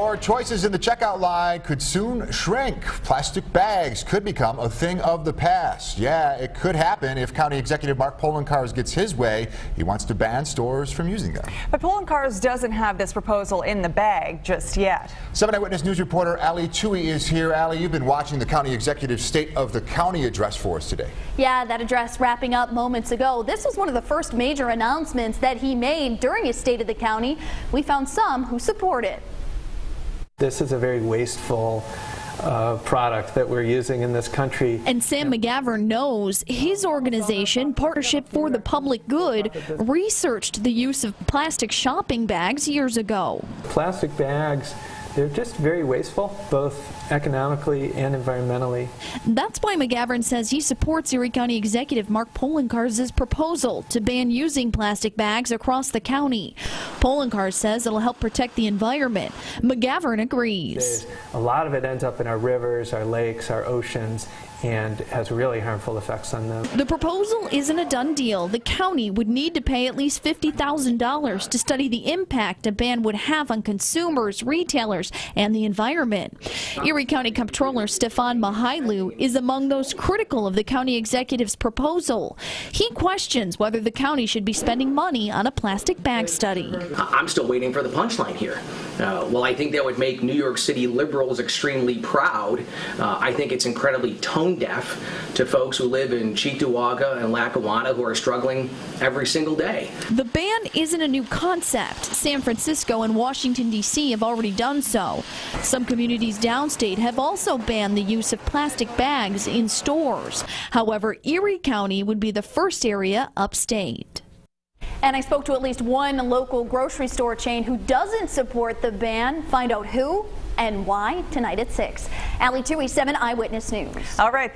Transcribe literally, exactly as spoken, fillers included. Your choices in the checkout line could soon shrink. Plastic bags could become a thing of the past. Yeah, it could happen if County Executive Mark Poloncarz gets his way. He wants to ban stores from using them. But Poloncarz doesn't have this proposal in the bag just yet. seven Eyewitness News reporter Ali Touhy is here. Ali, you've been watching the County Executive's State of the County address for us today. Yeah, that address wrapping up moments ago. This was one of the first major announcements that he made during his State of the County. We found some who support it. This is a very wasteful uh, product that we're using in this country. And Sam Magavern knows his organization, Partnership for the Public Good, researched the use of plastic shopping bags years ago. Plastic bags, they're just very wasteful, both economically and environmentally. That's why Magavern says he supports Erie County Executive Mark Poloncarz's proposal to ban using plastic bags across the county. Poloncarz says it'll help protect the environment. Magavern agrees. There's, a lot of it ends up in our rivers, our lakes, our oceans, and has really harmful effects on them. The proposal isn't a done deal. The county would need to pay at least fifty thousand dollars to study the impact a ban would have on consumers, retailers, and the environment. Erie County Comptroller Stefan Mahailu is among those critical of the county executive's proposal. He questions whether the county should be spending money on a plastic bag study. I'm still waiting for the punchline here. Uh, well, I think that would make New York City liberals extremely proud. Uh, I think it's incredibly tone deaf to folks who live in Cheektowaga and Lackawanna who are struggling every single day. The ban isn't a new concept. San Francisco and Washington, D C have already done so. Some communities downstate have also banned the use of plastic bags in stores. However, Erie County would be the first area upstate. And I spoke to at least one local grocery store chain who doesn't support the ban. Find out who and why tonight at six. Ali Touhy, seven Eyewitness News. All right.